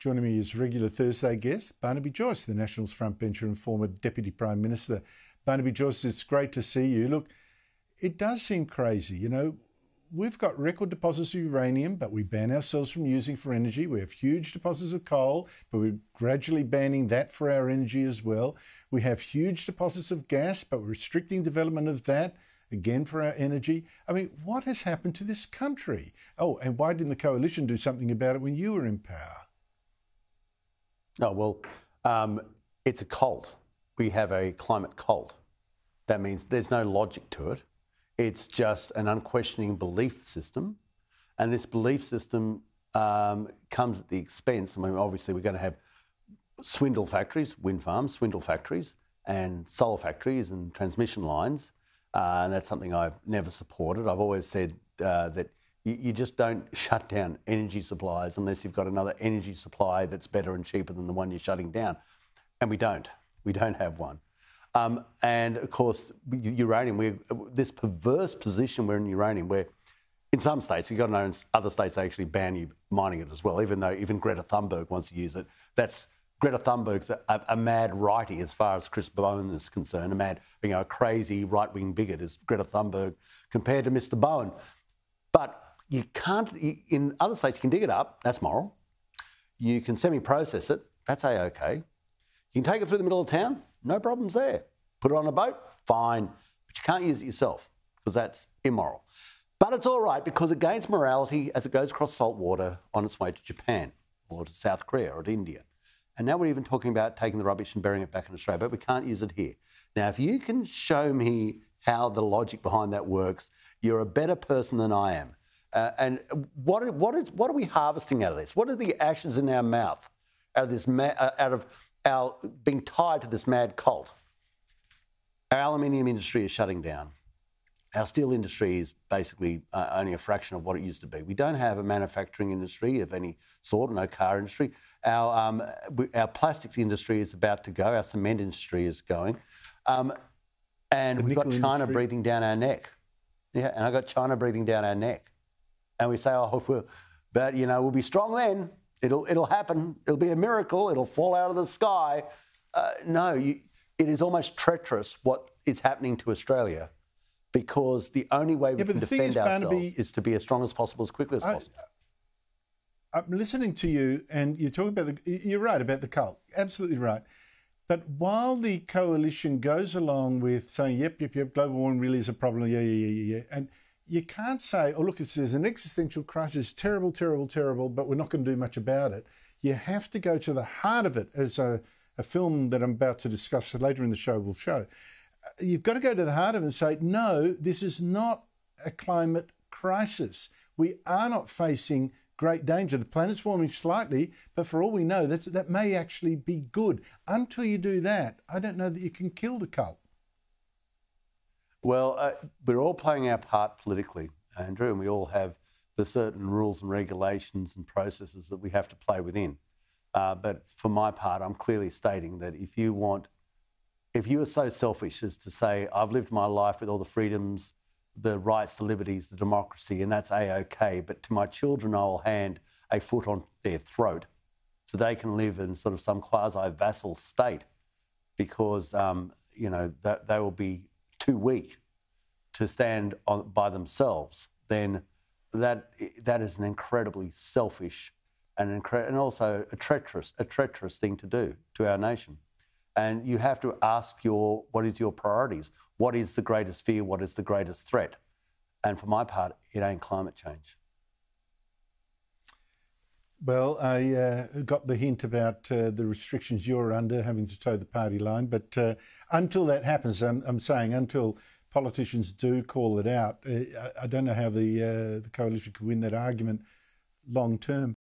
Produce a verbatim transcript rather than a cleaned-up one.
Joining me is regular Thursday guest, Barnaby Joyce, the Nationals frontbencher and former Deputy Prime Minister. Barnaby Joyce, it's great to see you. Look, it does seem crazy, you know. We've got record deposits of uranium, but we ban ourselves from using for energy. We have huge deposits of coal, but we're gradually banning that for our energy as well. We have huge deposits of gas, but we're restricting development of that, again, for our energy. I mean, what has happened to this country? Oh, and why didn't the Coalition do something about it when you were in power? Oh, well, um, it's a cult. We have a climate cult. That means there's no logic to it. It's just an unquestioning belief system, and this belief system um, comes at the expense. I mean, obviously, we're going to have swindle factories, wind farms, swindle factories, and solar factories and transmission lines, uh, and that's something I've never supported. I've always said uh, that you, you just don't shut down energy supplies unless you've got another energy supply that's better and cheaper than the one you're shutting down, and we don't. We don't have one. Um, and, of course, uranium, we, this perverse position we're in uranium where in some states, you've got to know in other states they actually ban you mining it as well, even though even Greta Thunberg wants to use it. That's Greta Thunberg's a, a, a mad righty as far as Chris Bowen is concerned, a mad, you know, a crazy right-wing bigot is Greta Thunberg compared to Mister Bowen. But you can't, in other states you can dig it up, that's moral. You can semi-process it, that's A-OK. You can take it through the middle of town, no problems there. Put it on a boat, fine. But you can't use it yourself because that's immoral. But it's all right because it gains morality as it goes across salt water on its way to Japan or to South Korea or to India. And now we're even talking about taking the rubbish and burying it back in Australia, but we can't use it here. Now, if you can show me how the logic behind that works, you're a better person than I am. Uh, and what, what, is, what are we harvesting out of this? What are the ashes in our mouth out of this... Ma uh, out of Our being tied to this mad cult. Our aluminium industry is shutting down. Our steel industry is basically uh, only a fraction of what it used to be. We don't have a manufacturing industry of any sort, no car industry. Our, um, we, our plastics industry is about to go. Our cement industry is going. Um, and we've got China breathing down our neck. Yeah, and I've got China breathing down our neck. And we say, oh, we'll, but, you know, we'll be strong then. It'll, it'll happen. It'll be a miracle. It'll fall out of the sky. Uh, no, you, it is almost treacherous what is happening to Australia because the only way we yeah, can defend is, ourselves Barnaby, is to be as strong as possible, as quickly as I, possible. I'm listening to you and you're talking about the... You're right about the cult. Absolutely right. But while the Coalition goes along with saying, yep, yep, yep, global warming really is a problem, yeah, yeah, yeah, yeah, and... you can't say, oh, look, there's an existential crisis, terrible, terrible, terrible, but we're not going to do much about it. You have to go to the heart of it, as a, a film that I'm about to discuss later in the show will show. You've got to go to the heart of it and say, no, this is not a climate crisis. We are not facing great danger. The planet's warming slightly, but for all we know, that's, that may actually be good. Until you do that, I don't know that you can kill the cult. Well, uh, we're all playing our part politically, Andrew, and we all have the certain rules and regulations and processes that we have to play within. Uh, but for my part, I'm clearly stating that if you want, if you are so selfish as to say, I've lived my life with all the freedoms, the rights, the liberties, the democracy, and that's A-OK, but to my children, I'll hand a foot on their throat so they can live in sort of some quasi-vassal state because, um, you know, that they will be too weak to stand on by themselves, then that that is an incredibly selfish and incre and also a treacherous a treacherous thing to do to our nation. And you have to ask your what is your priorities? What is the greatest fear? What is the greatest threat? And for my part, it ain't climate change. Well, I uh, got the hint about uh, the restrictions you're under, having to toe the party line. But uh, until that happens, I'm, I'm saying until politicians do call it out, uh, I don't know how the, uh, the Coalition could win that argument long term.